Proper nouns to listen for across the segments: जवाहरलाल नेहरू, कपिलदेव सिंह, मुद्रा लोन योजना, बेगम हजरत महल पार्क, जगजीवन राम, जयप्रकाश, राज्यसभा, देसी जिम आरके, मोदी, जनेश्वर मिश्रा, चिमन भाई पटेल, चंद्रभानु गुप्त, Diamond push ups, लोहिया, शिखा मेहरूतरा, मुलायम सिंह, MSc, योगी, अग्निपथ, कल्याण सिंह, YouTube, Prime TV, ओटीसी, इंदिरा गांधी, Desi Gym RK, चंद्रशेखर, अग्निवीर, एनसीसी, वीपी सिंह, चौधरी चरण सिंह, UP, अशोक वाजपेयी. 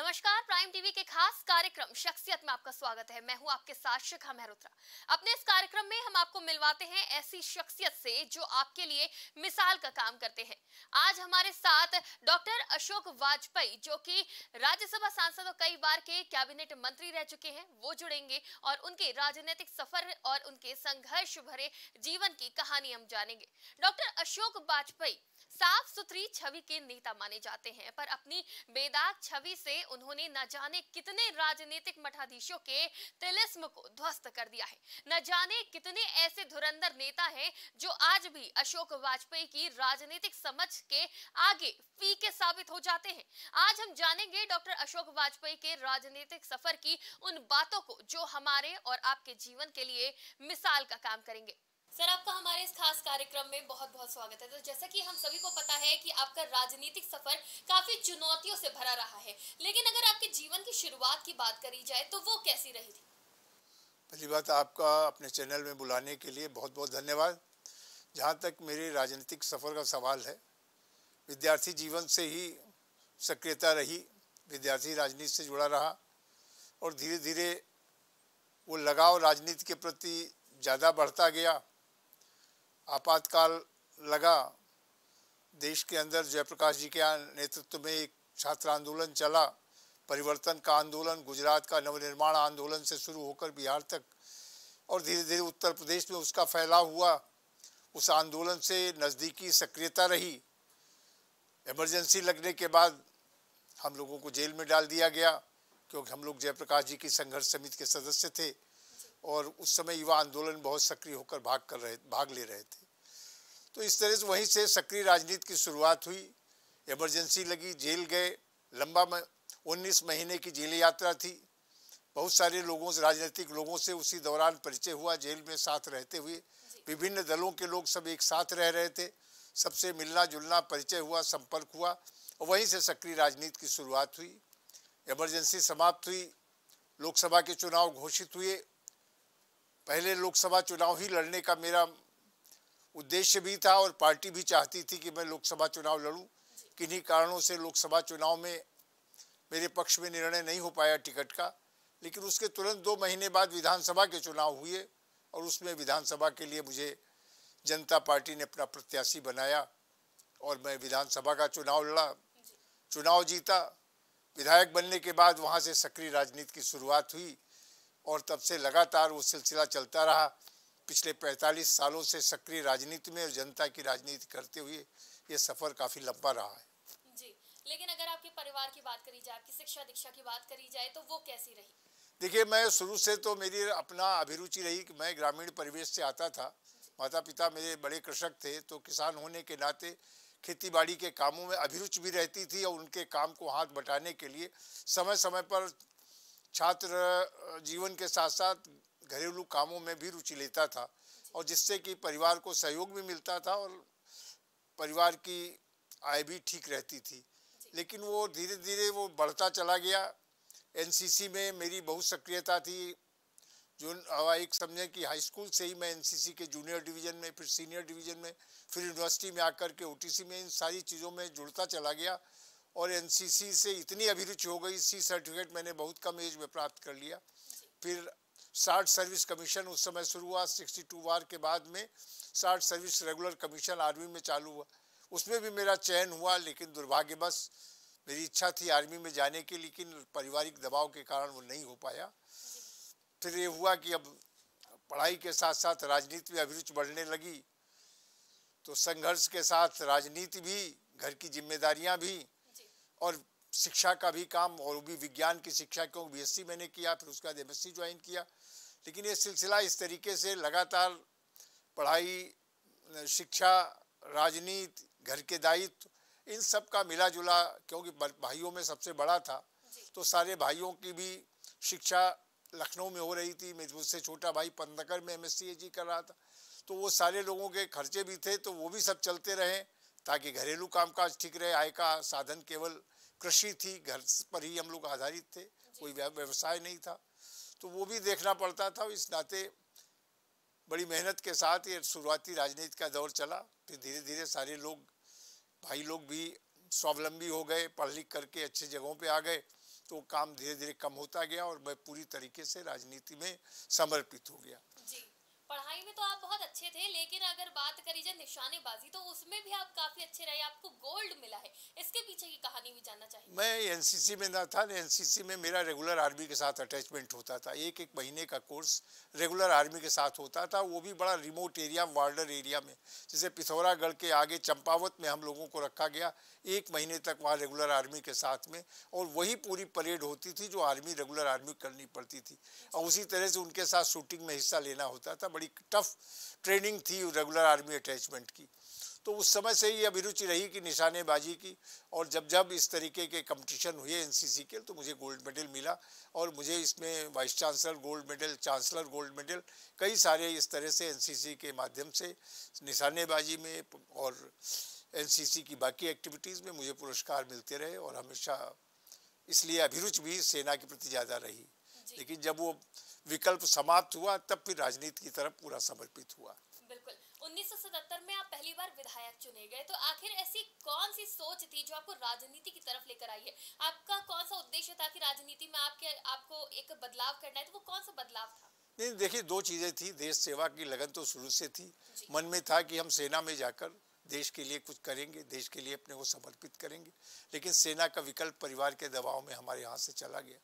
नमस्कार, prime TV के खास कार्यक्रम शख्सियत में आपका स्वागत है। मैं हूं आपके साथ शिखा मेहरूतरा। अपने इस कार्यक्रम में हम आपको मिलवाते हैं ऐसी शख्सियत से जो आपके लिए मिसाल का काम करते हैं। आज हमारे साथ डॉक्टर अशोक वाजपेयी, जो कि राज्यसभा सांसद और कई बार के कैबिनेट मंत्री रह चुके हैं, वो जुड़ेंगे और उनके राजनीतिक सफर और उनके संघर्ष भरे जीवन की कहानी हम जानेंगे। डॉक्टर अशोक वाजपेयी साफ सुथरी छवि के नेता माने जाते हैं, पर अपनी बेदाग छवि से उन्होंने न जाने कितने राजनीतिक मठाधीशों के तिलिस्म को ध्वस्त कर दिया है। न जाने कितने ऐसे धुरंधर नेता हैं जो आज भी अशोक वाजपेयी की राजनीतिक समझ के आगे फीके साबित हो जाते हैं। आज हम जानेंगे डॉक्टर अशोक वाजपेयी के राजनीतिक सफर की उन बातों को जो हमारे और आपके जीवन के लिए मिसाल का काम करेंगे। सर, आपका हमारे इस खास कार्यक्रम में बहुत बहुत स्वागत है। तो जैसा कि हम सभी को पता है कि आपका राजनीतिक सफर काफी चुनौतियों से भरा रहा है, लेकिन अगर आपके जीवन की शुरुआत की बात करी जाए तो वो कैसी रही थी? पहली बात, आपका अपने चैनल में बुलाने के लिए बहुत बहुत धन्यवाद। जहाँ तक मेरे राजनीतिक सफर का सवाल है, विद्यार्थी जीवन से ही सक्रियता रही, विद्यार्थी राजनीति से जुड़ा रहा और धीरे धीरे वो लगाव राजनीति के प्रति ज़्यादा बढ़ता गया। आपातकाल लगा, देश के अंदर जयप्रकाश जी के नेतृत्व में एक छात्र आंदोलन चला, परिवर्तन का आंदोलन, गुजरात का नवनिर्माण आंदोलन से शुरू होकर बिहार तक और धीरे धीरे उत्तर प्रदेश में उसका फैलाव हुआ। उस आंदोलन से नज़दीकी सक्रियता रही। इमरजेंसी लगने के बाद हम लोगों को जेल में डाल दिया गया, क्योंकि हम लोग जयप्रकाश जी की संघर्ष समिति के सदस्य थे और उस समय युवा आंदोलन बहुत सक्रिय होकर भाग ले रहे थे। तो इस तरह से वहीं से सक्रिय राजनीति की शुरुआत हुई। इमरजेंसी लगी, जेल गए, लंबा 19 महीने की जेल यात्रा थी। बहुत सारे लोगों से, राजनीतिक लोगों से उसी दौरान परिचय हुआ। जेल में साथ रहते हुए विभिन्न दलों के लोग सब एक साथ रह रहे थे, सबसे मिलना जुलना, परिचय हुआ, संपर्क हुआ और वहीं से सक्रिय राजनीति की शुरुआत हुई। इमरजेंसी समाप्त हुई, लोकसभा के चुनाव घोषित हुए। पहले लोकसभा चुनाव ही लड़ने का मेरा उद्देश्य भी था और पार्टी भी चाहती थी कि मैं लोकसभा चुनाव लड़ूं। किन्हीं कारणों से लोकसभा चुनाव में मेरे पक्ष में निर्णय नहीं हो पाया टिकट का, लेकिन उसके तुरंत 2 महीने बाद विधानसभा के चुनाव हुए और उसमें विधानसभा के लिए मुझे जनता पार्टी ने अपना प्रत्याशी बनाया और मैं विधानसभा का चुनाव लड़ा, चुनाव जीता। विधायक बनने के बाद वहाँ से सक्रिय राजनीति की शुरुआत हुई और तब से लगातार वो सिलसिला चलता रहा। पिछले 45 सालों से सक्रिय राजनीति में और जनता की राजनीति करते हुए ये सफर काफी लंबा रहा है जी। लेकिन अगर आपके परिवार की बात करी जाए, आपकी शिक्षा दीक्षा की बात करी जाए तो वो कैसी रही? देखिए, मैं शुरू से तो मेरी अपना अभिरुचि रही कि मैं ग्रामीण परिवेश से आता था। माता पिता मेरे बड़े कृषक थे, तो किसान होने के नाते खेती बाड़ी के कामों में अभिरुचि भी रहती थी और उनके काम को हाथ बटाने के लिए समय समय पर छात्र जीवन के साथ साथ घरेलू कामों में भी रुचि लेता था और जिससे कि परिवार को सहयोग भी मिलता था और परिवार की आय भी ठीक रहती थी। लेकिन वो धीरे धीरे वो बढ़ता चला गया। एनसीसी में मेरी बहुत सक्रियता थी। जो एक समझे कि हाई स्कूल से ही मैं एनसीसी के जूनियर डिवीज़न में, फिर सीनियर डिवीज़न में, फिर यूनिवर्सिटी में आकर के ओटीसी में, इन सारी चीज़ों में जुड़ता चला गया और एनसीसी से इतनी अभिरुचि हो गई, सी सर्टिफिकेट मैंने बहुत कम एज में प्राप्त कर लिया। फिर शार्ट सर्विस कमीशन उस समय शुरू हुआ, 62 वार के बाद में short service regular commission army में चालू हुआ, उसमें भी मेरा चयन हुआ। लेकिन दुर्भाग्यवश मेरी इच्छा थी आर्मी में जाने की, लेकिन पारिवारिक दबाव के कारण वो नहीं हो पाया। फिर ये हुआ कि अब पढ़ाई के साथ साथ राजनीति में अभिरुचि बढ़ने लगी, तो संघर्ष के साथ राजनीति भी, घर की जिम्मेदारियाँ भी और शिक्षा का भी काम, और वो भी विज्ञान की शिक्षा, क्योंकि बीएससी मैंने किया, फिर उसके बाद एमएससी ज्वाइन किया। लेकिन ये सिलसिला इस तरीके से लगातार पढ़ाई, शिक्षा, राजनीति, घर के दायित्व, इन सब का मिला जुला, क्योंकि भाइयों में सबसे बड़ा था तो सारे भाइयों की भी शिक्षा लखनऊ में हो रही थी। मुझसे छोटा भाई पंतनगर में MSc कर रहा था, तो वो सारे लोगों के खर्चे भी थे, तो वो भी सब चलते रहे ताकि घरेलू कामकाज ठीक रहे। आय का साधन केवल कृषि थी, घर पर ही हम लोग आधारित थे, कोई व्यवसाय नहीं था, तो वो भी देखना पड़ता था। इस नाते बड़ी मेहनत के साथ ये शुरुआती राजनीति का दौर चला। फिर धीरे धीरे सारे लोग भाई लोग भी स्वावलंबी हो गए, पढ़ लिख करके अच्छी जगहों पे आ गए, तो काम धीरे धीरे कम होता गया और मैं पूरी तरीके से राजनीति में समर्पित हो गया। जी, पढ़ाई में तो आप बहुत अच्छे थे, लेकिन अगर बात करी जाए निशानेबाजी तो उसमें भी आप काफी अच्छे रहे, आपको गोल्ड मिला है, इसके पीछे की कहानी भी जानना चाहिए। मैं एनसीसी में ना था, एनसीसी में मेरा रेगुलर आर्मी के साथ अटैचमेंट होता था। एक एक महीने का कोर्स रेगुलर आर्मी के साथ होता था, वो भी बड़ा रिमोट एरिया, वार्डर एरिया में, जैसे पिथौरागढ़ के आगे चंपावत में हम लोगों को रखा गया। एक महीने तक वहाँ रेगुलर आर्मी के साथ में, और वही पूरी परेड होती थी जो आर्मी रेगुलर आर्मी करनी पड़ती थी, और उसी तरह से उनके साथ शूटिंग में हिस्सा लेना होता था। बड़ी टफ ट्रेनिंग थी रेगुलर आर्मी अटैचमेंट की। तो उस समय से ही अभिरुचि रही कि निशानेबाजी की, और जब जब इस तरीके के कंपटीशन हुए एनसीसी के तो मुझे गोल्ड मेडल मिला, और मुझे इसमें vice chancellor gold medal, chancellor gold medal, कई सारे इस तरह से एनसीसी के माध्यम से निशानेबाजी में और एनसीसी की बाकी एक्टिविटीज़ में मुझे पुरस्कार मिलते रहे। और हमेशा इसलिए अभिरुचि भी सेना के प्रति ज़्यादा रही, लेकिन जब वो विकल्प समाप्त हुआ तब फिर राजनीति की तरफ पूरा समर्पित हुआ। बिल्कुल। 1977 में आप पहली बार विधायक चुने गए, तो आखिर ऐसी कौन सी सोच थी जो आपको राजनीति की तरफ लेकर आई है? आपका कौन सा उद्देश्य था कि राजनीति में आपके आपको एक बदलाव करना है, तो वो कौन सा बदलाव था? नहीं, देखिए दो चीजें थी। देश सेवा की लगन तो शुरू से थी, मन में था कि हम सेना में जाकर देश के लिए कुछ करेंगे, देश के लिए अपने को समर्पित करेंगे, लेकिन सेना का विकल्प परिवार के दबाव में हमारे हाथ से चला गया।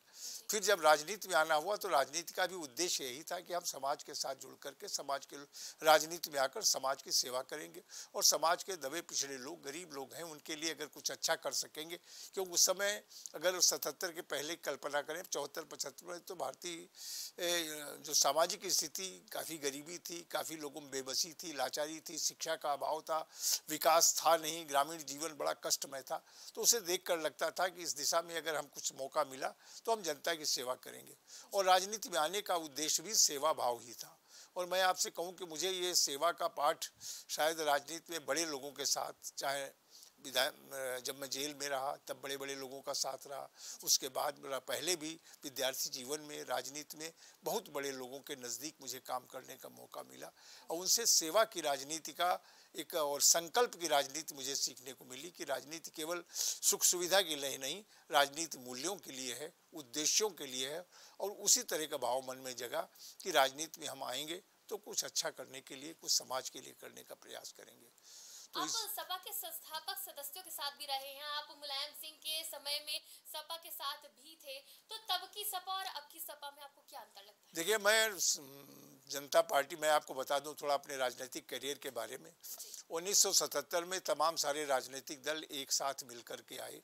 फिर जब राजनीति में आना हुआ तो राजनीति का भी उद्देश्य यही था कि हम समाज के साथ जुड़ करके समाज के राजनीति में आकर समाज की सेवा करेंगे, और समाज के दबे पिछड़े लोग, गरीब लोग हैं, उनके लिए अगर कुछ अच्छा कर सकेंगे। क्योंकि उस समय अगर 77 के पहले कल्पना करें, 74-75 में तो भारतीय जो सामाजिक स्थिति, काफ़ी गरीबी थी, काफ़ी लोगों में बेबसी थी, लाचारी थी, शिक्षा का अभाव था, विकास था नहीं, ग्रामीण जीवन बड़ा कष्टमय था। तो उसे देखकर लगता था कि इस दिशा में अगर हम कुछ मौका मिला तो हम जनता की सेवा करेंगे, और राजनीति में आने का उद्देश्य भी सेवा भाव ही था। और मैं आपसे कहूं कि मुझे ये सेवा का पाठ शायद राजनीति में बड़े लोगों के साथ, चाहे विधायक जब मैं जेल में रहा तब बड़े बड़े लोगों का साथ रहा, उसके बाद मेरा पहले भी विद्यार्थी जीवन में राजनीति में बहुत बड़े लोगों के नज़दीक मुझे काम करने का मौका मिला, और उनसे सेवा की राजनीति का एक और संकल्प की राजनीति मुझे सीखने को मिली कि राजनीति केवल सुख सुविधा के लिए नहीं, राजनीति मूल्यों के लिए है, उद्देश्यों के लिए है। और उसी तरह का भाव मन में जगा कि राजनीति में हम आएंगे तो कुछ अच्छा करने के लिए, कुछ समाज के लिए करने का प्रयास करेंगे। तो आप सपा के संस्थापक सदस्यों के साथ भी रहे हैं, आप मुलायम सिंह के समय में सपा के साथ भी थे, तो तब की सपा और अब की सपा में आपको क्या अंतर लगता है? देखिए, मैं जनता पार्टी, मैं आपको बता दूं थोड़ा अपने राजनीतिक करियर के बारे में। 1977 में तमाम सारे राजनीतिक दल एक साथ मिलकर के आए,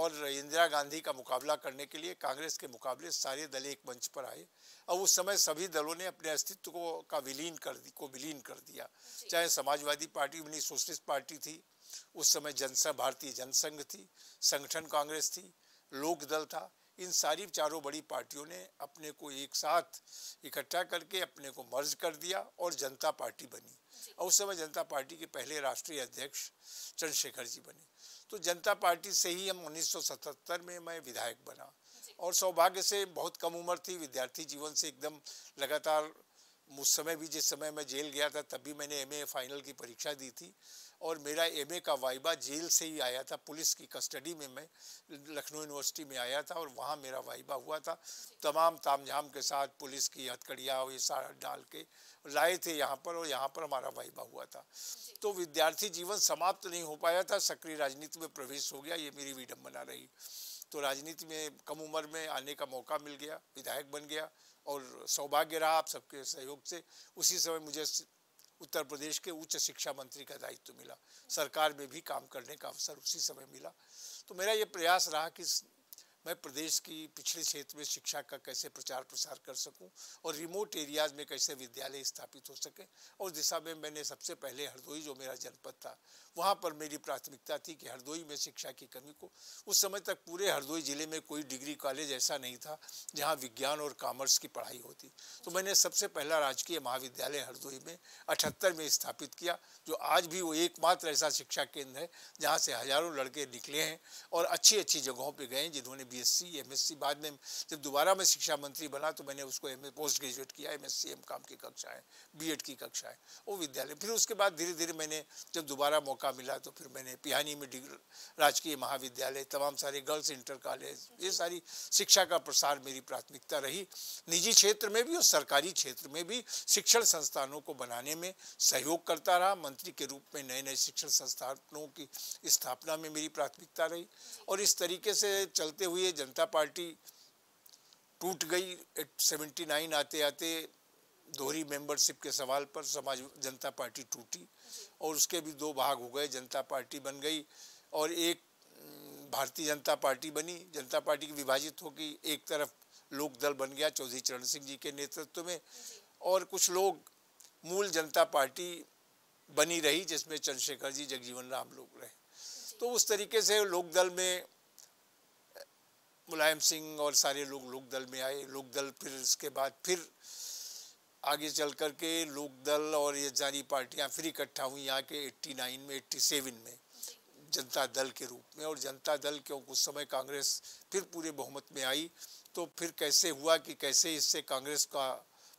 और इंदिरा गांधी का मुकाबला करने के लिए, कांग्रेस के मुकाबले सारे दल एक मंच पर आए। और उस समय सभी दलों ने अपने अस्तित्व को विलीन कर दिया, चाहे समाजवादी पार्टी यानी सोशलिस्ट पार्टी थी, उस समय जनसंघ, भारतीय जनसंघ थी, संगठन कांग्रेस थी, लोक दल था। इन सारी चारों बड़ी पार्टियों ने अपने को एक साथ इकट्ठा करके अपने को मर्ज कर दिया और जनता पार्टी बनी। और उस समय जनता पार्टी के पहले राष्ट्रीय अध्यक्ष चंद्रशेखर जी बने। तो जनता पार्टी से ही हम 1977 में मैं विधायक बना, और सौभाग्य से बहुत कम उम्र थी, विद्यार्थी जीवन से एकदम लगातार, उस समय भी जिस समय मैं जेल गया था तब भी मैंने MA फाइनल की परीक्षा दी थी, और मेरा MA का वाइबा जेल से ही आया था, पुलिस की कस्टडी में मैं लखनऊ यूनिवर्सिटी में आया था और वहाँ मेरा वाइबा हुआ था। तमाम तामझाम के साथ पुलिस की हथकड़ियाँ और ये सारा डाल के लाए थे यहाँ पर, और यहाँ पर हमारा वाइबा हुआ था। तो विद्यार्थी जीवन समाप्त नहीं हो पाया था, सक्रिय राजनीति में प्रवेश हो गया, ये मेरी विडम्बना रही। तो राजनीति में कम उम्र में आने का मौका मिल गया, विधायक बन गया, और सौभाग्य रहा आप सबके सहयोग से। उसी समय मुझे उत्तर प्रदेश के उच्च शिक्षा मंत्री का दायित्व मिला, सरकार में भी काम करने का अवसर उसी समय मिला। तो मेरा ये प्रयास रहा कि मैं प्रदेश की पिछड़े क्षेत्र में शिक्षा का कैसे प्रचार प्रसार कर सकूं, और रिमोट एरियाज़ में कैसे विद्यालय स्थापित हो सके। और दिशा में मैंने सबसे पहले हरदोई, जो मेरा जनपद था, वहाँ पर मेरी प्राथमिकता थी कि हरदोई में शिक्षा की कमी को, उस समय तक पूरे हरदोई ज़िले में कोई डिग्री कॉलेज ऐसा नहीं था जहाँ विज्ञान और कॉमर्स की पढ़ाई होती। तो मैंने सबसे पहला राजकीय महाविद्यालय हरदोई में 78 में स्थापित किया, जो आज भी वो एकमात्र ऐसा शिक्षा केंद्र है जहाँ से हज़ारों लड़के निकले हैं और अच्छी अच्छी जगहों पर गए, जिन्होंने बीएससी एमएससी, बाद में जब दोबारा मैं शिक्षा मंत्री बना तो मैंने उसको पोस्ट ग्रेजुएट किया, एमएससी एमकॉम की कक्षाएं, बीएड की कक्षाएं वो विद्यालय। फिर उसके बाद धीरे धीरे मैंने जब दोबारा मौका मिला तो फिर मैंने पिहानी में राजकीय महाविद्यालय, तमाम सारे गर्ल्स इंटर कॉलेज, ये सारी शिक्षा का प्रसार मेरी प्राथमिकता रही। निजी क्षेत्र में भी और सरकारी क्षेत्र में भी शिक्षण संस्थानों को बनाने में सहयोग करता रहा। मंत्री के रूप में नए नए शिक्षण संस्थानों की स्थापना में मेरी प्राथमिकता रही और इस तरीके से चलते हुए जनता पार्टी टूट गई 79 आते आते, दोहरी मेंबरशिप के सवाल पर समाज जनता पार्टी टूटी और उसके भी दो भाग हो गए, जनता पार्टी बन गई और एक भारतीय जनता पार्टी बनी। जनता पार्टी की विभाजित होगी, एक तरफ लोक दल बन गया चौधरी चरण सिंह जी के नेतृत्व में और कुछ लोग, मूल जनता पार्टी बनी रही जिसमें चंद्रशेखर जी, जगजीवन राम लोग रहे। तो उस तरीके से लोक दल में मुलायम सिंह और सारे लोग लोक दल में आए। लोक दल फिर इसके बाद फिर आगे चल कर के लोक दल और ये सारी पार्टियाँ फिर इकट्ठा हुई यहाँ के 87 में जनता दल के रूप में। और जनता दल क्योंकि उस समय कांग्रेस फिर पूरे बहुमत में आई तो फिर कैसे हुआ कि कैसे इससे कांग्रेस का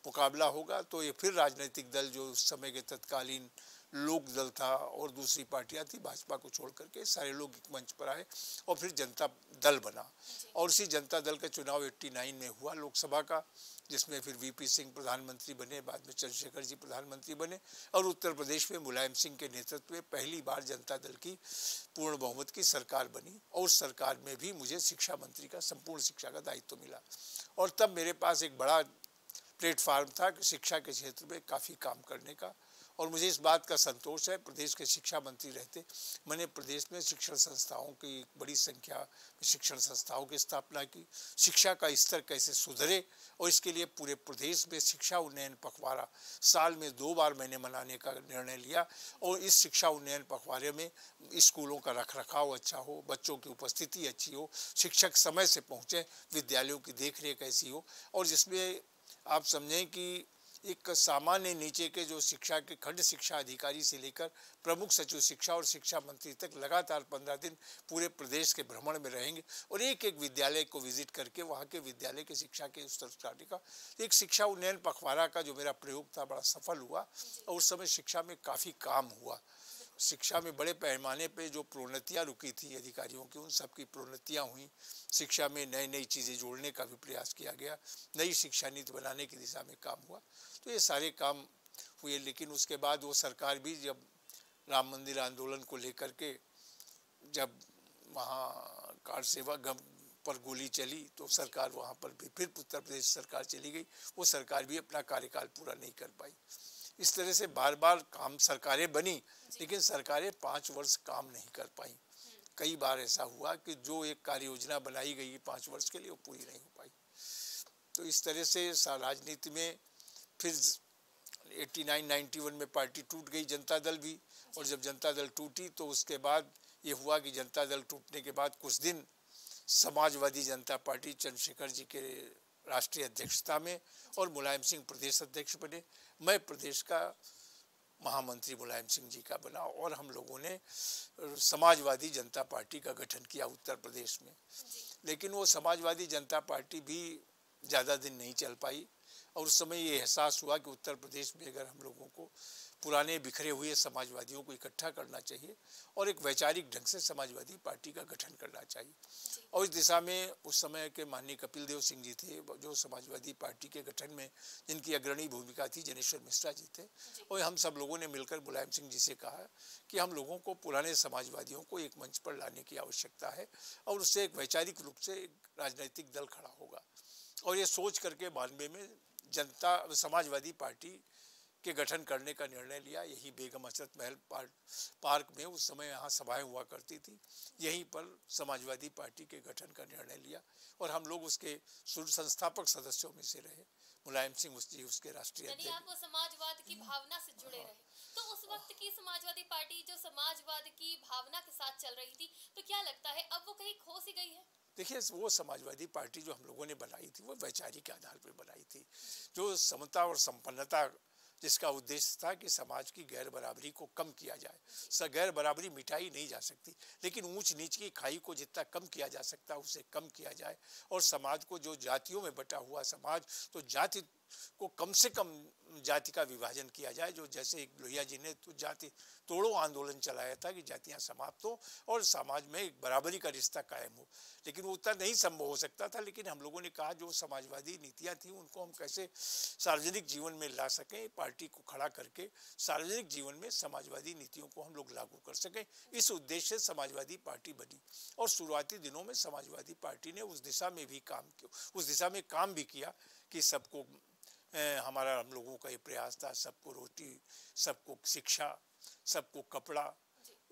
मुकाबला होगा, तो ये फिर राजनीतिक दल जो उस समय के तत्कालीन लोक दल था और दूसरी पार्टियां थी भाजपा को छोड़ करके, सारे लोग एक मंच पर आए और फिर जनता दल बना। और उसी जनता दल का चुनाव 89 में हुआ लोकसभा का, जिसमें फिर वीपी सिंह प्रधानमंत्री बने, बाद में चंद्रशेखर जी प्रधानमंत्री बने और उत्तर प्रदेश में मुलायम सिंह के नेतृत्व में पहली बार जनता दल की पूर्ण बहुमत की सरकार बनी और सरकार में भी मुझे शिक्षा मंत्री का, संपूर्ण शिक्षा का दायित्व मिला। और तब मेरे पास एक बड़ा प्लेटफार्म था कि शिक्षा के क्षेत्र में काफ़ी काम करने का और मुझे इस बात का संतोष है, प्रदेश के शिक्षा मंत्री रहते मैंने प्रदेश में शिक्षण संस्थाओं की एक बड़ी संख्या में शिक्षण संस्थाओं की स्थापना की। शिक्षा का स्तर कैसे सुधरे और इसके लिए पूरे प्रदेश में शिक्षा उन्नयन पखवाड़ा साल में 2 बार मैंने मनाने का निर्णय लिया और इस शिक्षा उन्नयन पखवाड़े में स्कूलों का रखरखाव अच्छा हो, बच्चों की उपस्थिति अच्छी हो, शिक्षक समय से पहुँचे, विद्यालयों की देखरेख ऐसी हो और जिसमें आप समझें कि एक सामान्य नीचे के जो शिक्षा के खंड शिक्षा अधिकारी से लेकर प्रमुख सचिव शिक्षा और शिक्षा मंत्री तक लगातार 15 दिन पूरे प्रदेश के भ्रमण में रहेंगे और एक एक विद्यालय को विजिट करके वहाँ के विद्यालय के शिक्षा के स्तर सुधारने का एक शिक्षा उन्नयन पखवाड़ा का जो मेरा प्रयोग था बड़ा सफल हुआ और उस समय शिक्षा में काफ़ी काम हुआ। शिक्षा में बड़े पैमाने पे जो प्रोन्नतियाँ रुकी थी अधिकारियों की, उन सबकी प्रोन्नतियाँ हुई। शिक्षा में नई नई चीज़ें जोड़ने का भी प्रयास किया गया, नई शिक्षा नीति बनाने की दिशा में काम हुआ, तो ये सारे काम हुए। लेकिन उसके बाद वो सरकार भी जब राम मंदिर आंदोलन को लेकर के जब वहाँ कार सेवा पर गोली चली तो सरकार वहाँ पर भी फिर उत्तर प्रदेश सरकार चली गई, वो सरकार भी अपना कार्यकाल पूरा नहीं कर पाई। इस तरह से बार बार काम सरकारें बनी लेकिन सरकारें 5 वर्ष काम नहीं कर पाई। कई बार ऐसा हुआ कि जो एक कार्य योजना बनाई गई 5 वर्ष के लिए वो पूरी नहीं हो पाई। तो इस तरह से राजनीति में फिर 89-91 में पार्टी टूट गई, जनता दल भी। और जब जनता दल टूटी तो उसके बाद ये हुआ कि जनता दल टूटने के बाद कुछ दिन समाजवादी जनता पार्टी चंद्रशेखर जी के राष्ट्रीय अध्यक्षता में और मुलायम सिंह प्रदेश अध्यक्ष बने, मैं प्रदेश का महामंत्री मुलायम सिंह जी का बना और हम लोगों ने समाजवादी जनता पार्टी का गठन किया उत्तर प्रदेश में। लेकिन वो समाजवादी जनता पार्टी भी ज़्यादा दिन नहीं चल पाई और उस समय ये एहसास हुआ कि उत्तर प्रदेश में अगर हम लोगों को पुराने बिखरे हुए समाजवादियों को इकट्ठा करना चाहिए और एक वैचारिक ढंग से समाजवादी पार्टी का गठन करना चाहिए। और इस दिशा में उस समय के माननीय कपिलदेव सिंह जी थे जो समाजवादी पार्टी के गठन में जिनकी अग्रणी भूमिका थी, जनेश्वर मिश्रा जी थे और हम सब लोगों ने मिलकर मुलायम सिंह जी से कहा कि हम लोगों को पुराने समाजवादियों को एक मंच पर लाने की आवश्यकता है और उससे एक वैचारिक रूप से एक राजनीतिक दल खड़ा होगा। और ये सोच करके 92 में जनता समाजवादी पार्टी के गठन करने का निर्णय लिया। यही बेगम हजरत महल पार्क में उस समय यहाँ सभाएं हुआ करती थी, यहीं पर समाजवादी पार्टी के गठन का निर्णय लिया और हम लोग उसके संस्थापक सदस्यों में से रहे। मुलायम सिंह जी उसके राष्ट्रीय अध्यक्ष। आप वो समाजवाद की भावना से जुड़े रहे, तो उस वक्त की समाजवादी पार्टी जो समाजवाद की भावना के साथ चल रही थी, तो क्या लगता है अब वो कहीं खो सी गई है? देखिए, वो समाजवादी पार्टी जो हम लोगों ने बनाई थी वो वैचारिक आधार पर बनाई थी, जो समता और संपन्नता जिसका उद्देश्य था कि समाज की गैर बराबरी को कम किया जाए। गैर बराबरी मिटाई नहीं जा सकती, लेकिन ऊंच नीच की खाई को जितना कम किया जा सकता उसे कम किया जाए, और समाज को जो जातियों में बटा हुआ समाज, तो जाति को कम से कम जाति का विभाजन किया जाए। जो जैसे लोहिया जी ने तो जाति तोड़ो आंदोलन चलाया था कि जातियां समाप्त हो और समाज में एक बराबरी का रिश्ता कायम हो, लेकिन वो उतना नहीं संभव हो सकता था। लेकिन हम लोगों ने कहा जो समाजवादी नीतियां थी उनको हम कैसे सार्वजनिक जीवन में ला सकें, पार्टी को खड़ा करके सार्वजनिक जीवन में समाजवादी नीतियों को हम लोग लागू कर सकें, इस उद्देश्य से समाजवादी पार्टी बनी। और शुरुआती दिनों में समाजवादी पार्टी ने उस दिशा में भी काम किया, उस दिशा में काम भी किया कि सबको हमारा हम लोगों का ये प्रयास था, सबको रोटी, सबको शिक्षा, सबको कपड़ा,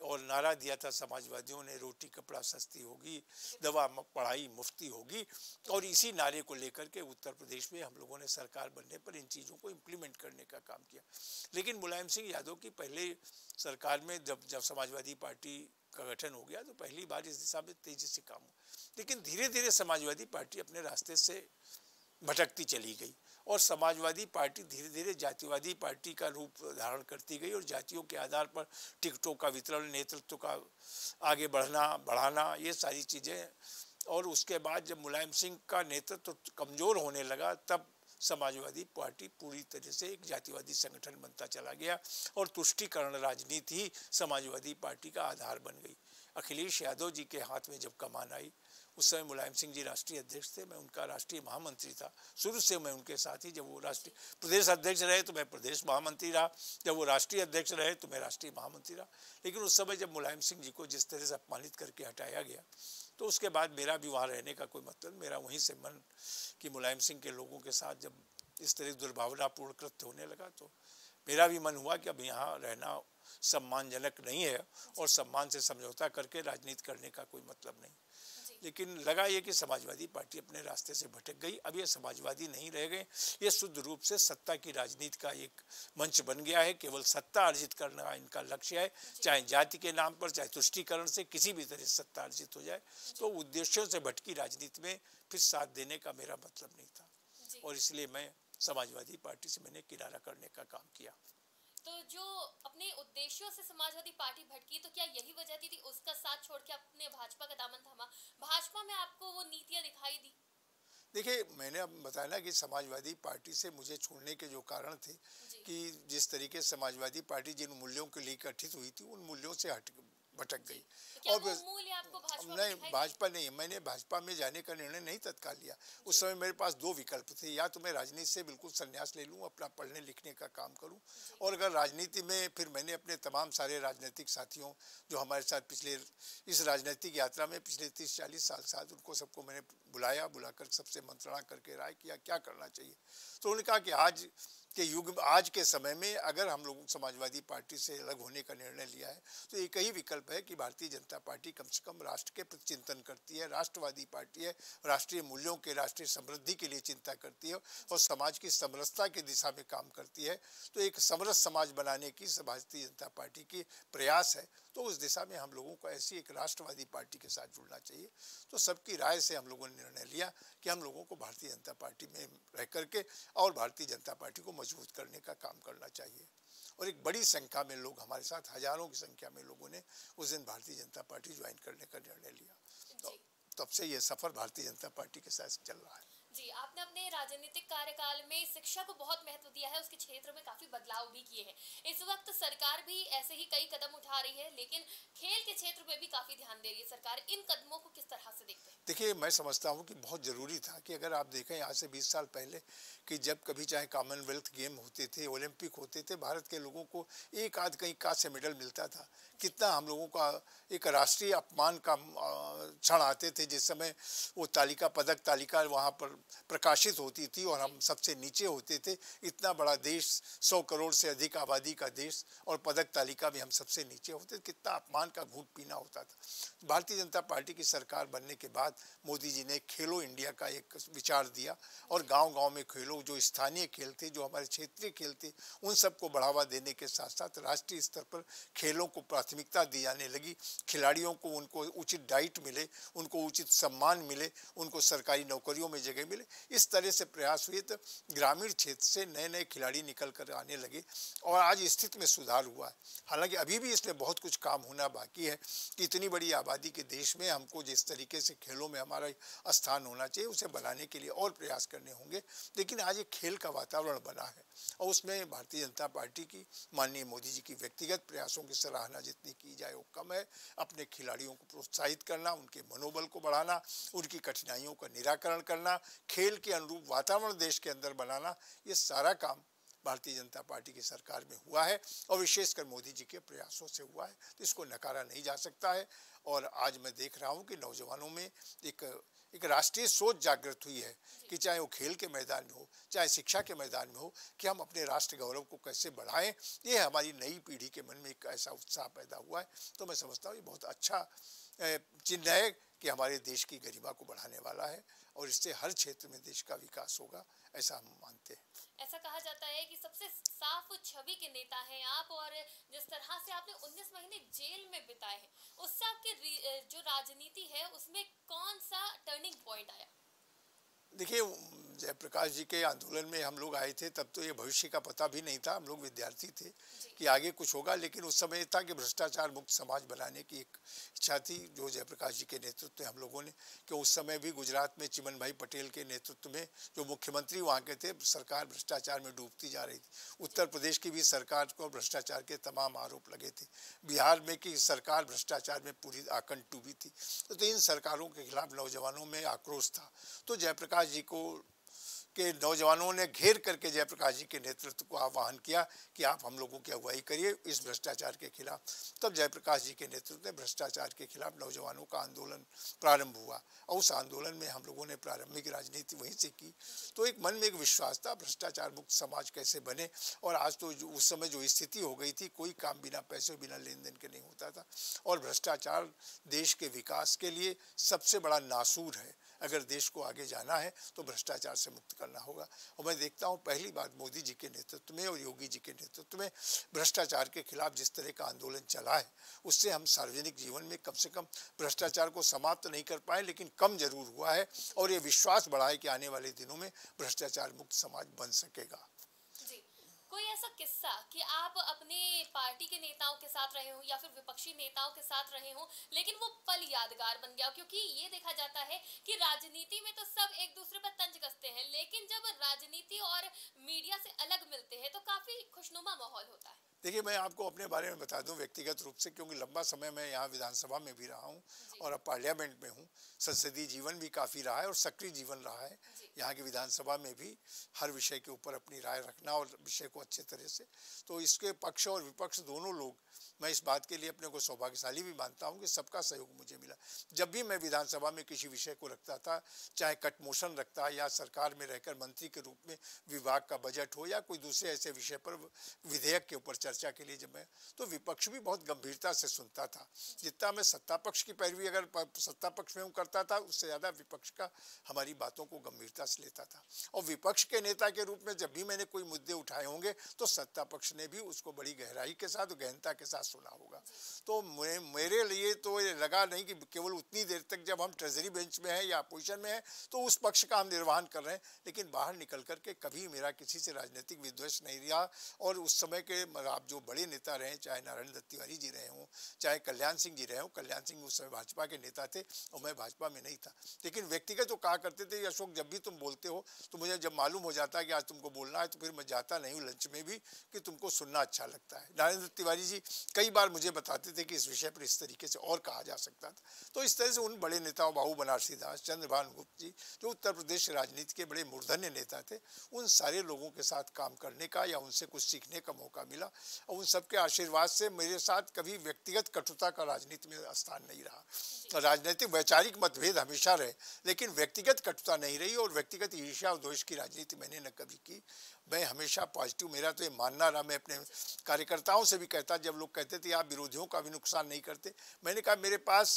और नारा दिया था समाजवादियों ने, रोटी कपड़ा सस्ती होगी, दवा पढ़ाई मुफ्ती होगी। और इसी नारे को लेकर के उत्तर प्रदेश में हम लोगों ने सरकार बनने पर इन चीज़ों को इम्प्लीमेंट करने का काम किया। लेकिन मुलायम सिंह यादव की पहले सरकार में जब समाजवादी पार्टी का गठन हो गया तो पहली बार इस दिशा में तेजी से काम हुआ, लेकिन धीरे धीरे समाजवादी पार्टी अपने रास्ते से भटकती चली गई और समाजवादी पार्टी धीरे धीरे जातिवादी पार्टी का रूप धारण करती गई, और जातियों के आधार पर टिकटों का वितरण, नेतृत्व का आगे बढ़ाना, ये सारी चीज़ें। और उसके बाद जब मुलायम सिंह का नेतृत्व कमज़ोर होने लगा तब समाजवादी पार्टी पूरी तरह से एक जातिवादी संगठन बनता चला गया और तुष्टीकरण राजनीति समाजवादी पार्टी का आधार बन गई। अखिलेश यादव जी के हाथ में जब कमान आई, उस समय मुलायम सिंह जी राष्ट्रीय अध्यक्ष थे, मैं उनका राष्ट्रीय महामंत्री था। शुरू से मैं उनके साथ ही, जब वो राष्ट्रीय प्रदेश अध्यक्ष रहे तो मैं प्रदेश महामंत्री रहा, जब वो राष्ट्रीय अध्यक्ष रहे तो मैं राष्ट्रीय महामंत्री रहा। लेकिन उस समय जब मुलायम सिंह जी को जिस तरह से अपमानित करके हटाया गया तो उसके बाद मेरा भी वहाँ रहने का कोई मतलब, मेरा वहीं से मन कि मुलायम सिंह के लोगों के साथ जब इस तरह दुर्भावनापूर्ण कृत्य होने लगा तो मेरा भी मन हुआ कि अब यहाँ रहना सम्मानजनक नहीं है और सम्मान से समझौता करके राजनीति करने का कोई मतलब नहीं। लेकिन लगा ये कि समाजवादी पार्टी अपने रास्ते से भटक गई। अब ये समाजवादी नहीं रह गए, ये शुद्ध रूप से सत्ता की राजनीति का एक मंच बन गया है। केवल सत्ता अर्जित करना इनका लक्ष्य है, चाहे जाति के नाम पर, चाहे तुष्टीकरण से, किसी भी तरह सत्ता अर्जित हो जाए। तो उद्देश्यों से भटकी राजनीति में फिर साथ देने का मेरा मतलब नहीं था, और इसलिए मैं समाजवादी पार्टी से मैंने किनारा करने का काम किया। तो जो अपने उद्देश्यों से समाजवादी पार्टी भटकी, तो क्या यही वजह थी उसका साथ छोड़ के आपने भाजपा का दामन थामा? भाजपा में आपको वो नीतियाँ दिखाई दी? देखिए, मैंने अब बताया ना कि समाजवादी पार्टी से मुझे छोड़ने के जो कारण थे कि जिस तरीके समाजवादी पार्टी जिन मूल्यों के लिए गठित हुई थी उन मूल्यों से भटक गई। तो और नहीं, भाजपा नहीं, मैंने भाजपा में जाने का निर्णय नहीं तत्काल लिया। उस समय मेरे पास दो विकल्प थे, या तो मैं राजनीति से बिल्कुल संन्यास ले लूँ, अपना पढ़ने लिखने का काम करूँ, और अगर राजनीति में, फिर मैंने अपने तमाम सारे राजनीतिक साथियों जो हमारे साथ पिछले इस राजनीतिक यात्रा में पिछले 30-40 साल साथ, उनको सबको मैंने बुलाकर सबसे मंत्रणा करके राय किया क्या करना चाहिए। तो उन्होंने कहा कि आज के युग, आज के समय में अगर हम लोग समाजवादी पार्टी से अलग होने का निर्णय लिया है तो एक ही विकल्प है कि भारतीय जनता पार्टी कम से कम राष्ट्र के प्रति चिंतन करती है, राष्ट्रवादी पार्टी है, राष्ट्रीय मूल्यों के, राष्ट्रीय समृद्धि के लिए चिंता करती है और समाज की समरसता की दिशा में काम करती है। तो एक समरस समाज बनाने की भारतीय जनता पार्टी की प्रयास है, तो उस दिशा में हम लोगों को ऐसी एक राष्ट्रवादी पार्टी के साथ जुड़ना चाहिए। तो सबकी राय से हम लोगों ने निर्णय लिया कि हम लोगों को भारतीय जनता पार्टी में रह करके और भारतीय जनता पार्टी को मजबूत करने का काम करना चाहिए। और एक बड़ी संख्या में लोग हमारे साथ, हजारों की संख्या में लोगों ने उस दिन भारतीय जनता पार्टी ज्वाइन करने का निर्णय लिया। तो तब से ये सफर भारतीय जनता पार्टी के साथ चल रहा है। जी, आपने अपने राजनीतिक कार्यकाल में शिक्षा को बहुत महत्व दिया है, उसके क्षेत्र में काफी बदलाव भी किए हैं। इस वक्त सरकार भी ऐसे ही कई कदम उठा रही है, लेकिन खेल के क्षेत्र में भी काफी ध्यान दे रही है सरकार। इन कदमों को किस तरह से देखते हैं? देखिए, मैं समझता हूँ कि बहुत जरूरी था कि अगर आप देखें आज से 20 साल पहले कि जब कभी चाहे कॉमनवेल्थ गेम होते थे, ओलंपिक होते थे, भारत के लोगों को एक आध कहीं कांच से मेडल मिलता था। कितना हम लोगों का एक राष्ट्रीय अपमान का क्षण आते थे जिस समय वो तालिका पदक, तालिका वहाँ पर प्रकाशित होती थी और हम सबसे नीचे होते थे। इतना बड़ा देश, 100 करोड़ से अधिक आबादी का देश, और पदक तालिका में हम सबसे नीचे होते थे। कितना अपमान का घूंट पीना होता था। भारतीय जनता पार्टी की सरकार बनने के बाद मोदी जी ने खेलो इंडिया का एक विचार दिया और गाँव-गाँव में खेलो, जो स्थानीय खेल थे, जो हमारे क्षेत्रीय खेल थे, उन सबको बढ़ावा देने के साथ साथ राष्ट्रीय स्तर पर खेलों को प्राथमिकता दी जाने लगी। खिलाड़ियों को उनको उचित डाइट मिले, उनको उचित सम्मान मिले, उनको सरकारी नौकरियों में जगह मिले। इस तरह से प्रयास हुए तो ग्रामीण क्षेत्र से नए नए खिलाड़ी निकल कर आने लगे और आज स्थिति में सुधार हुआ है। हालांकि अभी भी इसमें बहुत कुछ काम होना बाकी है कि इतनी बड़ी आबादी के देश में हमको जिस तरीके से खेलों में हमारा स्थान होना चाहिए उसे बनाने के लिए और प्रयास करने होंगे, लेकिन आज एक खेल का वातावरण बना है और उसमें भारतीय जनता पार्टी की, माननीय मोदी जी की व्यक्तिगत प्रयासों की सराहना जितनी की जाए वो कम है। अपने खिलाड़ियों को प्रोत्साहित करना, उनके मनोबल को बढ़ाना, उनकी कठिनाइयों का निराकरण करना, खेल के अनुरूप वातावरण देश के अंदर बनाना, ये सारा काम भारतीय जनता पार्टी की सरकार में हुआ है और विशेषकर मोदी जी के प्रयासों से हुआ है, तो इसको नकारा नहीं जा सकता है। और आज मैं देख रहा हूँ कि नौजवानों में एक राष्ट्रीय सोच जागृत हुई है कि चाहे वो खेल के मैदान में हो, चाहे शिक्षा के मैदान में हो, कि हम अपने राष्ट्र गौरव को कैसे बढ़ाएं। ये हमारी नई पीढ़ी के मन में एक ऐसा उत्साह पैदा हुआ है, तो मैं समझता हूँ ये बहुत अच्छा चिन्ह है कि हमारे देश की गरिमा को बढ़ाने वाला है और इससे हर क्षेत्र में देश का विकास होगा, ऐसा हम मानते हैं। ऐसा कहा जाता है कि सबसे साफ छवि के नेता हैं आप, और जिस तरह से आपने 19 महीने जेल में बिताए हैं उससे आपकी जो राजनीति है उसमें कौन सा टर्निंग पॉइंट आया? देखिए, जयप्रकाश जी के आंदोलन में हम लोग आए थे, तब तो ये भविष्य का पता भी नहीं था, हम लोग विद्यार्थी थे कि आगे कुछ होगा, लेकिन उस समय था कि भ्रष्टाचार मुक्त समाज बनाने की एक इच्छा थी जो जयप्रकाश जी के नेतृत्व में हम लोगों ने, कि उस समय भी गुजरात में चिमन भाई पटेल के नेतृत्व में जो मुख्यमंत्री वहाँ के थे, सरकार भ्रष्टाचार में डूबती जा रही थी। उत्तर प्रदेश की भी सरकार को भ्रष्टाचार के तमाम आरोप लगे थे, बिहार में की सरकार भ्रष्टाचार में पूरी आकंठ डूबी थी, तो इन सरकारों के खिलाफ नौजवानों में आक्रोश था। तो जयप्रकाश जी को के नौजवानों ने घेर करके जयप्रकाश जी के नेतृत्व को आह्वान किया कि आप हम लोगों की अगुवाई करिए इस भ्रष्टाचार के खिलाफ। तब जयप्रकाश जी के नेतृत्व में भ्रष्टाचार के खिलाफ नौजवानों का आंदोलन प्रारंभ हुआ और उस आंदोलन में हम लोगों ने प्रारंभिक राजनीति वहीं से की। तो एक मन में एक विश्वास था भ्रष्टाचार मुक्त समाज कैसे बने, और आज तो उस समय जो स्थिति हो गई थी, कोई काम बिना पैसे बिना लेन देन के नहीं होता था और भ्रष्टाचार देश के विकास के लिए सबसे बड़ा नासूर है। अगर देश को आगे जाना है तो भ्रष्टाचार से मुक्त करना होगा, और मैं देखता हूँ पहली बार मोदी जी के नेतृत्व में और योगी जी के नेतृत्व में भ्रष्टाचार के खिलाफ जिस तरह का आंदोलन चला है उससे हम सार्वजनिक जीवन में कम से कम भ्रष्टाचार को समाप्त नहीं कर पाए लेकिन कम जरूर हुआ है, और ये विश्वास बढ़ा है कि आने वाले दिनों में भ्रष्टाचार मुक्त समाज बन सकेगा। कोई ऐसा किस्सा कि आप अपने पार्टी के नेताओं के साथ रहे हो या फिर विपक्षी नेताओं के साथ रहे हो लेकिन वो पल यादगार बन गया, क्योंकि ये देखा जाता है कि राजनीति में तो सब एक दूसरे पर तंज कसते हैं लेकिन जब राजनीति और मीडिया से अलग मिलते हैं तो काफी खुशनुमा माहौल होता है। देखिए, मैं आपको अपने बारे में बता दूं व्यक्तिगत रूप से, क्योंकि लंबा समय मैं यहाँ विधानसभा में भी रहा हूँ और अब पार्लियामेंट में हूँ, संसदीय जीवन भी काफ़ी रहा है और सक्रिय जीवन रहा है। यहाँ की विधानसभा में भी हर विषय के ऊपर अपनी राय रखना और विषय को अच्छे तरह से, तो इसके पक्ष और विपक्ष दोनों लोग, मैं इस बात के लिए अपने को सौभाग्यशाली भी मानता हूँ कि सबका सहयोग मुझे मिला। जब भी मैं विधानसभा में किसी विषय को रखता था, चाहे कट मोशन रखता या सरकार में रहकर मंत्री के रूप में विभाग का बजट हो या कोई दूसरे ऐसे विषय पर विधेयक के ऊपर चर्चा के लिए, जब मैं, तो विपक्ष भी बहुत गंभीरता से सुनता था। जितना मैं सत्ता पक्ष की पैरवी अगर सत्ता पक्ष में हूँ करता था, उससे ज़्यादा विपक्ष का हमारी बातों को गंभीरता से लेता था। और विपक्ष के नेता के रूप में जब भी मैंने कोई मुद्दे उठाए होंगे तो सत्ता पक्ष ने भी उसको बड़ी गहराई के साथ, गहनता के साथ सुना होगा। तो मेरे लिए तो ये लगा नहीं कि केवल उतनी देर तक जब हम ट्रेजरी बेंच में हैं या अपोजिशन में हैं तो उस पक्ष का हम निर्वहन कर रहे हैं, लेकिन बाहर निकल करके कभी मेरा किसी से राजनीतिक विद्वेष नहीं रहा। और उस समय के आप जो बड़े नेता रहे, चाहे नारायण दत्त तिवारी जी रहे हों, चाहे कल्याण सिंह जी रहे हों, कल्याण सिंह उस समय भाजपा के नेता थे और मैं भाजपा में नहीं था, लेकिन व्यक्तिगत तो कहा करते थे अशोक, जब भी तुम बोलते हो तो मुझे जब मालूम हो जाता है कि आज तुमको बोलना है तो फिर मैं जाता नहीं हूँ लंच में भी, कि तुमको सुनना अच्छा लगता है। नारायण दत्त तिवारी जी कई बार मुझे बताते थे कि इस विषय पर इस तरीके से और कहा जा सकता था। तो इस तरह से उन बड़े नेताओं, बाबू बनारसी दास, चंद्रभानु गुप्त जी, जो उत्तर प्रदेश राजनीति के बड़े मूर्धन्य नेता थे, उन सारे लोगों के साथ काम करने का या उनसे कुछ सीखने का मौका मिला और उन सबके आशीर्वाद से मेरे साथ कभी व्यक्तिगत कटुता का राजनीति में स्थान नहीं रहा। राजनीतिक वैचारिक मतभेद हमेशा रहे लेकिन व्यक्तिगत कटुता नहीं रही और व्यक्तिगत ईर्ष्या और द्वेष की राजनीति मैंने न कभी की। मैं हमेशा पॉजिटिव, मेरा तो ये मानना रहा, मैं अपने कार्यकर्ताओं से भी कहता, जब लोग कहते थे आप विरोधियों का भी नुकसान नहीं करते, मैंने कहा मेरे पास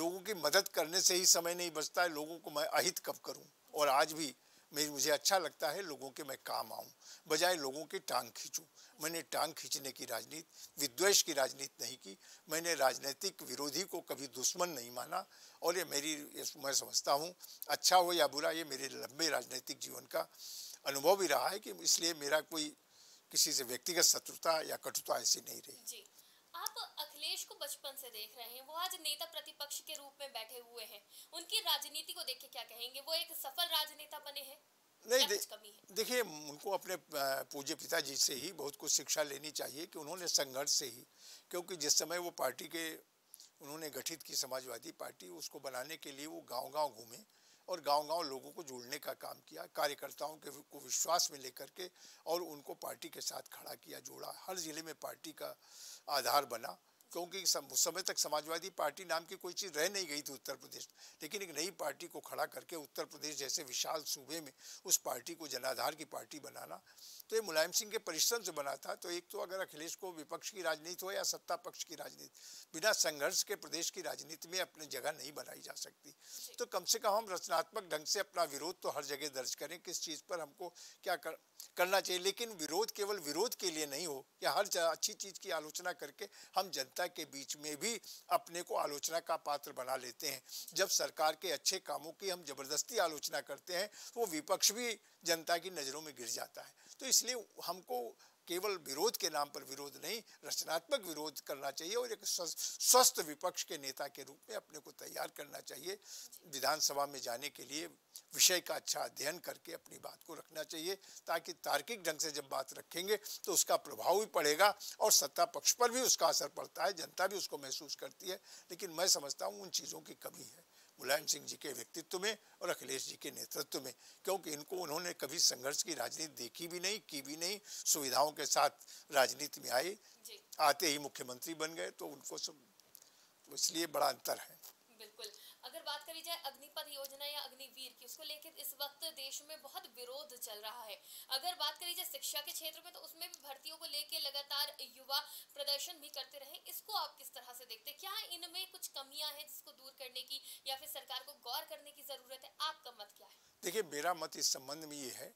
लोगों की मदद करने से ही समय नहीं बचता है, लोगों को मैं अहित कब करूँ। और आज भी मुझे अच्छा लगता है लोगों के मैं काम आऊँ, बजाय लोगों की टांग खींचूँ। मैंने टांग खींचने की राजनीति, विद्वेष की राजनीति नहीं की। मैंने राजनीतिक विरोधी को कभी दुश्मन नहीं माना और ये मेरी, मैं समझता हूँ अच्छा हो या बुरा, ये मेरे लंबे राजनीतिक जीवन का अनुभव भी रहा है कि इसलिए मेरा कोई किसी से व्यक्तिगत शत्रुता या कटुता ऐसी नहीं रही जी। आप अखिलेश को बचपन से देख रहे हैं, वो आज नेता प्रतिपक्ष के रूप में बैठे हुए हैं, उनकी राजनीति को देख के क्या कहेंगे? वो एक सफल राजनेता बने हैं? नहीं, देखिए उनको अपने पूज्य पिताजी से ही बहुत कुछ शिक्षा लेनी चाहिए कि उन्होंने संघर्ष से ही, क्योंकि जिस समय वो पार्टी के उन्होंने गठित की समाजवादी पार्टी, उसको बनाने के लिए वो गाँव-गाँव घूमे और गांव-गांव लोगों को जोड़ने का काम किया, कार्यकर्ताओं के को विश्वास में लेकर के और उनको पार्टी के साथ खड़ा किया, जोड़ा। हर जिले में पार्टी का आधार बना, क्योंकि उस समय तक समाजवादी पार्टी नाम की कोई चीज़ रह नहीं गई थी उत्तर प्रदेश, लेकिन एक नई पार्टी को खड़ा करके उत्तर प्रदेश जैसे विशाल सूबे में उस पार्टी को जनाधार की पार्टी बनाना, तो ये मुलायम सिंह के परिश्रम से बना था। तो एक तो अगर अखिलेश को विपक्ष की राजनीति हो या सत्ता पक्ष की राजनीति, बिना संघर्ष के प्रदेश की राजनीति में अपनी जगह नहीं बनाई जा सकती। तो कम से कम हम रचनात्मक ढंग से अपना विरोध तो हर जगह दर्ज करें, किस चीज़ पर हमको क्या करना चाहिए। लेकिन विरोध केवल विरोध के लिए नहीं हो, या हर अच्छी चीज़ की आलोचना करके हम जनता के बीच में भी अपने को आलोचना का पात्र बना लेते हैं। जब सरकार के अच्छे कामों की हम जबरदस्ती आलोचना करते हैं तो वो विपक्ष भी जनता की नज़रों में गिर जाता है। तो इसलिए हमको केवल विरोध के नाम पर विरोध नहीं, रचनात्मक विरोध करना चाहिए और एक स्वस्थ विपक्ष के नेता के रूप में अपने को तैयार करना चाहिए। विधानसभा में जाने के लिए विषय का अच्छा अध्ययन करके अपनी बात को रखना चाहिए, ताकि तार्किक ढंग से जब बात रखेंगे तो उसका प्रभाव भी पड़ेगा और सत्ता पक्ष पर भी उसका असर पड़ता है, जनता भी उसको महसूस करती है। लेकिन मैं समझता हूँ उन चीज़ों की कमी है मुलायम सिंह जी के व्यक्तित्व में और अखिलेश जी के नेतृत्व में, क्योंकि इनको उन्होंने कभी संघर्ष की राजनीति देखी भी नहीं, की भी नहीं। सुविधाओं के साथ राजनीति में आए, आते ही मुख्यमंत्री बन गए, तो उनको सब, तो इसलिए बड़ा अंतर है। बिल्कुल, अगर बात करी जाए अग्निपथ योजना या अग्निवीर की, उसको लेकर इस वक्त देश में बहुत विरोध चल रहा है। अगर बात करी जाए शिक्षा के क्षेत्र में, तो उसमें भी भर्तियों को लेकर लगातार युवा प्रदर्शन भी करते रहे, इसको आप किस तरह से देखते हैं? क्या इनमें कुछ कमियां हैं जिसको दूर करने की या फिर सरकार को गौर करने की जरूरत है? आपका मत क्या है? देखिए, मेरा मत इस संबंध में ये है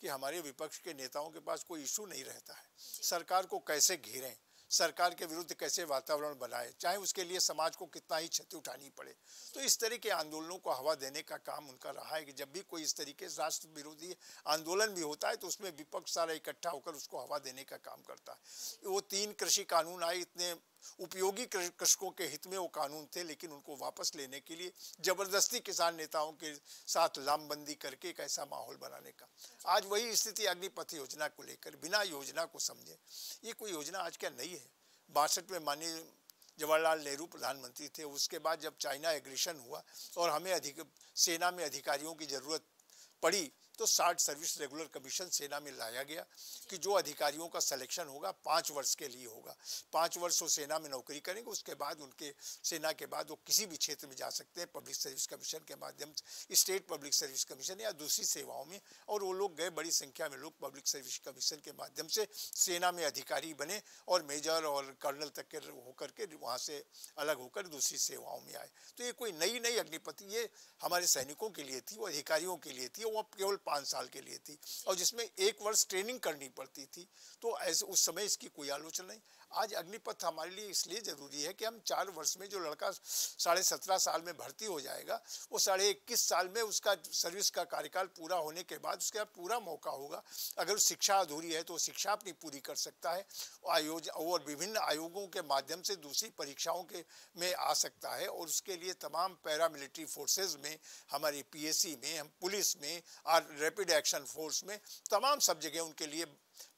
कि हमारे विपक्ष के नेताओं के पास कोई इशू नहीं रहता है। सरकार को कैसे घेरें, सरकार के विरुद्ध कैसे वातावरण बनाए, चाहे उसके लिए समाज को कितना ही क्षति उठानी पड़े। तो इस तरह के आंदोलनों को हवा देने का काम उनका रहा है कि जब भी कोई इस तरीके से राष्ट्र विरोधी आंदोलन भी होता है तो उसमें विपक्ष सारा इकट्ठा होकर उसको हवा देने का काम करता है। वो 3 कृषि कानून आए, इतने उपयोगी कृषकों के हित में वो कानून थे, लेकिन उनको वापस लेने के लिए जबरदस्ती किसान नेताओं के साथ लामबंदी करके एक ऐसा माहौल बनाने का। आज वही स्थिति अग्निपथ योजना को लेकर, बिना योजना को समझे, ये कोई योजना आज क्या नई है। 62 में माननीय जवाहरलाल नेहरू प्रधानमंत्री थे, उसके बाद जब चाइना एग्रेशन हुआ और हमें सेना में अधिकारियों की ज़रूरत पड़ी, तो 60 सर्विस रेगुलर कमीशन सेना में लाया गया कि जो अधिकारियों का सिलेक्शन होगा 5 वर्ष के लिए होगा। 5 वर्ष वो सेना में नौकरी करेंगे, उसके बाद उनके सेना के बाद वो किसी भी क्षेत्र में जा सकते हैं, पब्लिक सर्विस कमीशन के माध्यम से, स्टेट पब्लिक सर्विस कमीशन या दूसरी सेवाओं में। और वो लोग गए, बड़ी संख्या में लोग पब्लिक सर्विस कमीशन के माध्यम से सेना में अधिकारी बने और मेजर और कर्नल तक के होकर के वहाँ से अलग होकर दूसरी सेवाओं में आए। तो ये कोई नई अग्निपथ, ये हमारे सैनिकों के लिए थी, वो अधिकारियों के लिए थी, वो केवल 5 साल के लिए थी और जिसमें 1 वर्ष ट्रेनिंग करनी पड़ती थी। तो ऐसे उस समय इसकी कोई आलोचना नहीं। आज अग्निपथ हमारे लिए इसलिए ज़रूरी है कि हम 4 वर्ष में, जो लड़का 17.5 साल में भर्ती हो जाएगा, वो 21.5 साल में उसका सर्विस का कार्यकाल पूरा होने के बाद उसके बाद पूरा मौका होगा। अगर शिक्षा अधूरी है तो शिक्षा अपनी पूरी कर सकता है, और विभिन्न आयोगों के माध्यम से दूसरी परीक्षाओं के में आ सकता है। और उसके लिए तमाम पैरामिलिट्री फोर्सेज में, हमारी PSC में, हम पुलिस में, रैपिड एक्शन फोर्स में, तमाम सब जगह उनके लिए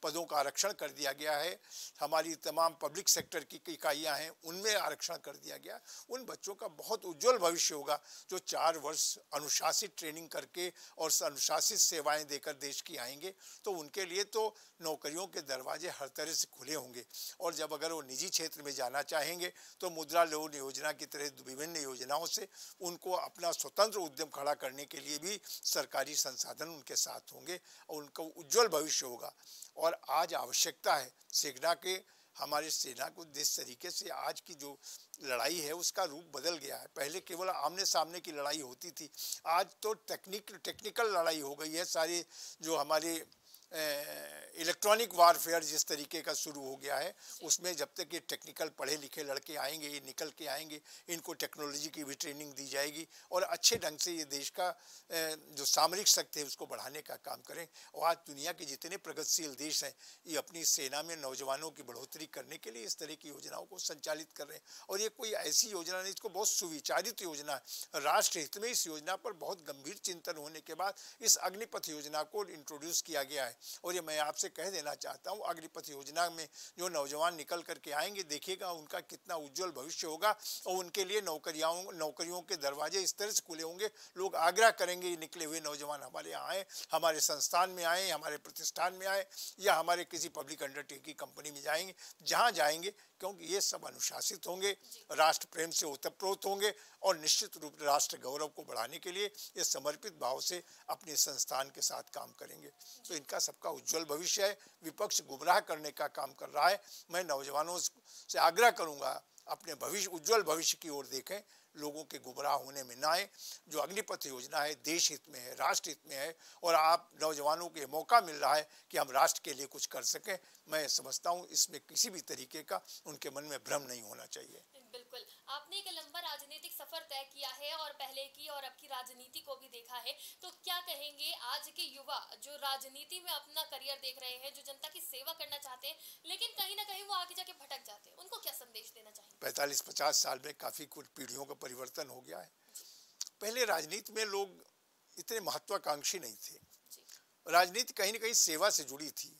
पदों का आरक्षण कर दिया गया है। हमारी तमाम पब्लिक सेक्टर की इकाइयाँ हैं, उनमें आरक्षण कर दिया गया। उन बच्चों का बहुत उज्जवल भविष्य होगा जो 4 वर्ष अनुशासित ट्रेनिंग करके और अनुशासित सेवाएं देकर देश की आएंगे। तो उनके लिए तो नौकरियों के दरवाजे हर तरह से खुले होंगे। और जब अगर वो निजी क्षेत्र में जाना चाहेंगे तो मुद्रा लोन योजना की तरह विभिन्न योजनाओं से उनको अपना स्वतंत्र उद्यम खड़ा करने के लिए भी सरकारी संसाधन उनके साथ होंगे और उनका उज्जवल भविष्य होगा। और आज आवश्यकता है सेना के, हमारी सेना को जिस तरीके से आज की जो लड़ाई है उसका रूप बदल गया है। पहले केवल आमने सामने की लड़ाई होती थी, आज तो टेक्निकल लड़ाई हो गई है। सारी जो हमारी इलेक्ट्रॉनिक वारफेयर जिस तरीके का शुरू हो गया है उसमें जब तक ये टेक्निकल पढ़े लिखे लड़के आएंगे, ये निकल के आएंगे, इनको टेक्नोलॉजी की भी ट्रेनिंग दी जाएगी और अच्छे ढंग से ये देश का जो सामरिक शक्ति है उसको बढ़ाने का काम करें। और आज दुनिया के जितने प्रगतिशील देश हैं ये अपनी सेना में नौजवानों की बढ़ोतरी करने के लिए इस तरह की योजनाओं को संचालित कर रहे हैं। और ये कोई ऐसी योजना नहीं, इसको बहुत सुविचारित योजना, राष्ट्र हित में इस योजना पर बहुत गंभीर चिंतन होने के बाद इस अग्निपथ योजना को इंट्रोड्यूस किया गया है। और ये मैं आपसे कह देना चाहता हूँ, अग्निपथ योजना में जो नौजवान निकल करके आएंगे देखिएगा उनका कितना उज्जवल भविष्य होगा और उनके लिए नौकरियों के दरवाजे इस तरह से खुले होंगे। लोग आग्रह करेंगे निकले हुए नौजवान हमारे यहाँ आए, हमारे संस्थान में आए, हमारे प्रतिष्ठान में आए या हमारे किसी पब्लिक अंडरटेकिंग कंपनी में जाएंगे, जहाँ जाएंगे, क्योंकि ये सब अनुशासित होंगे, राष्ट्र प्रेम से ओतप्रोत होंगे और निश्चित रूप से राष्ट्र गौरव को बढ़ाने के लिए ये समर्पित भाव से अपने संस्थान के साथ काम करेंगे। तो इनका सबका उज्जवल भविष्य है। विपक्ष गुमराह करने का काम कर रहा है। मैं नौजवानों से आग्रह करूंगा अपने भविष्य, उज्जवल भविष्य की ओर देखें, लोगों के गुमराह होने में ना आए। जो अग्निपथ योजना है देश हित में है, राष्ट्र हित में है और आप नौजवानों को मौका मिल रहा है कि हम राष्ट्र के लिए कुछ कर सकें। मैं समझता हूँ इसमें किसी भी तरीके का उनके मन में भ्रम नहीं होना चाहिए। बिल्कुल, आपने एक लंबा राजनीतिक सफर तय किया है और पहले की और अब की राजनीति को भी देखा है, तो क्या कहेंगे आज के युवा जो राजनीति में अपना करियर देख रहे हैं, जो जनता की सेवा करना चाहते हैं लेकिन कहीं ना कहीं वो आगे जाके भटक जाते हैं, उनको क्या संदेश देना चाहिए? 45-50 साल में काफी कुछ पीढ़ियों का परिवर्तन हो गया है। पहले राजनीति में लोग इतने महत्वाकांक्षी नहीं थे, राजनीति कहीं ना कहीं सेवा से जुड़ी थी।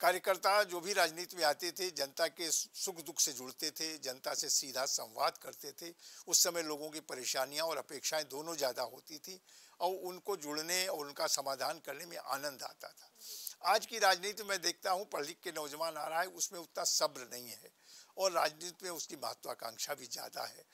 कार्यकर्ता जो भी राजनीति में आते थे जनता के सुख दुख से जुड़ते थे, जनता से सीधा संवाद करते थे। उस समय लोगों की परेशानियां और अपेक्षाएं दोनों ज़्यादा होती थी और उनको जुड़ने और उनका समाधान करने में आनंद आता था। आज की राजनीति में देखता हूं पढ़ लिख के नौजवान आ रहा है, उसमें उतना सब्र नहीं है और राजनीति में उसकी महत्वाकांक्षा भी ज़्यादा है।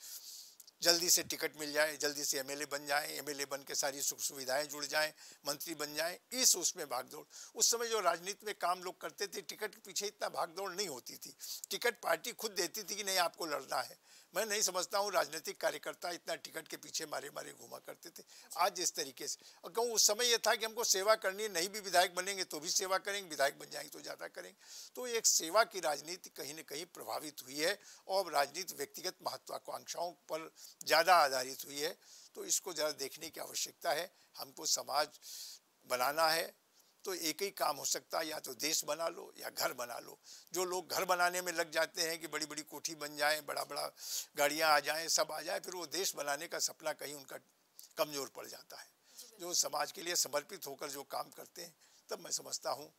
जल्दी से टिकट मिल जाए, जल्दी से एमएलए बन जाए, एमएलए बन के सारी सुख सुविधाएं जुड़ जाएं, मंत्री बन जाएं, इस उसमें भागदौड़। उस समय जो राजनीति में काम लोग करते थे टिकट के पीछे इतना भागदौड़ नहीं होती थी, टिकट पार्टी खुद देती थी कि नहीं आपको लड़ना है। मैं नहीं समझता हूँ राजनीतिक कार्यकर्ता इतना टिकट के पीछे मारे मारे घूमा करते थे आज इस तरीके से। और कहूँ उस समय यह था कि हमको सेवा करनी है, नहीं भी विधायक बनेंगे तो भी सेवा करेंगे, विधायक बन जाएंगे तो ज़्यादा करेंगे। तो एक सेवा की राजनीति कहीं ना कहीं प्रभावित हुई है और राजनीति व्यक्तिगत महत्वाकांक्षाओं पर ज़्यादा आधारित हुई है। तो इसको ज़्यादा देखने की आवश्यकता है। हमको समाज बनाना है तो एक ही काम हो सकता है, या तो देश बना लो या घर बना लो। जो लोग घर बनाने में लग जाते हैं कि बड़ी बड़ी कोठी बन जाए, बड़ा बड़ा गाड़ियाँ आ जाएं, सब आ जाए, फिर वो देश बनाने का सपना कहीं उनका कमज़ोर पड़ जाता है। जो समाज के लिए समर्पित होकर जो काम करते हैं तब मैं समझता हूँ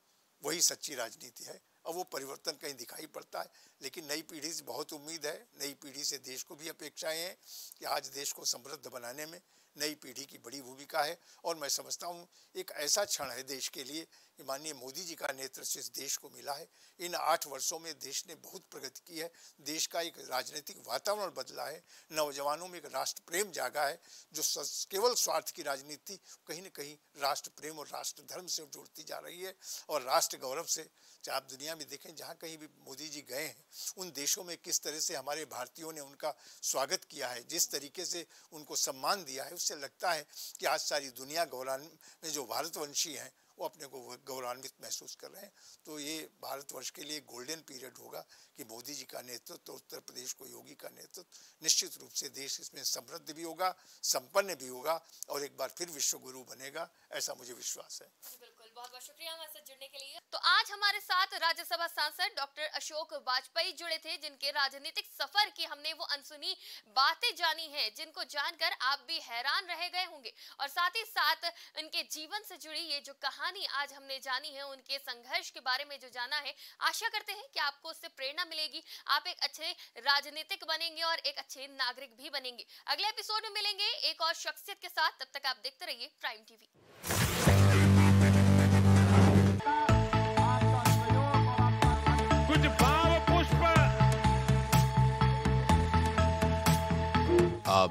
वही सच्ची राजनीति है। अब वो परिवर्तन कहीं दिखाई पड़ता है, लेकिन नई पीढ़ी से बहुत उम्मीद है। नई पीढ़ी से देश को भी अपेक्षाएं हैं कि आज देश को समृद्ध बनाने में नई पीढ़ी की बड़ी भूमिका है। और मैं समझता हूँ एक ऐसा क्षण है देश के लिए कि माननीय मोदी जी का नेतृत्व इस देश को मिला है। इन 8 वर्षों में देश ने बहुत प्रगति की है, देश का एक राजनीतिक वातावरण बदला है, नौजवानों में एक राष्ट्र प्रेम जागा है। जो केवल स्वार्थ की राजनीति कहीं ना कहीं राष्ट्र प्रेम और राष्ट्र धर्म से जुड़ती जा रही है और राष्ट्र गौरव से। चाहे आप दुनिया में देखें जहाँ कहीं भी मोदी जी गए हैं उन देशों में किस तरह से हमारे भारतीयों ने उनका स्वागत किया है, जिस तरीके से उनको सम्मान दिया है, उससे लगता है कि आज सारी दुनिया गौरवान्वित, जो भारतवंशी हैं वो अपने को गौरवान्वित महसूस कर रहे हैं। तो ये भारतवर्ष के लिए गोल्डन पीरियड होगा कि मोदी जी का नेतृत्व तो उत्तर प्रदेश को योगी का नेतृत्व, निश्चित रूप से देश इसमें समृद्ध भी होगा, संपन्न भी होगा और एक बार फिर विश्व गुरु बनेगा, ऐसा मुझे विश्वास है। बिल्कुल, बहुत बहुत शुक्रिया हमारे साथ जुड़ने के लिए। तो आज हमारे साथ राज्यसभा सांसद डॉक्टर अशोक वाजपेयी जुड़े थे, जिनके राजनीतिक सफर की हमने वो अनसुनी बातें जानी हैं, जिनको जानकर आप भी हैरान रह गए होंगे और साथ ही साथ उनके जीवन से जुड़ी ये जो कहानी आज हमने जानी है, उनके संघर्ष के बारे में जो जाना है, आशा करते हैं कि आपको उससे प्रेरणा मिलेगी, आप एक अच्छे राजनीतिक बनेंगे और एक अच्छे नागरिक भी बनेंगे। अगले एपिसोड में मिलेंगे एक और शख्सियत के साथ, तब तक आप देखते रहिए प्राइम टीवी। कुछ भाव पुष्प आप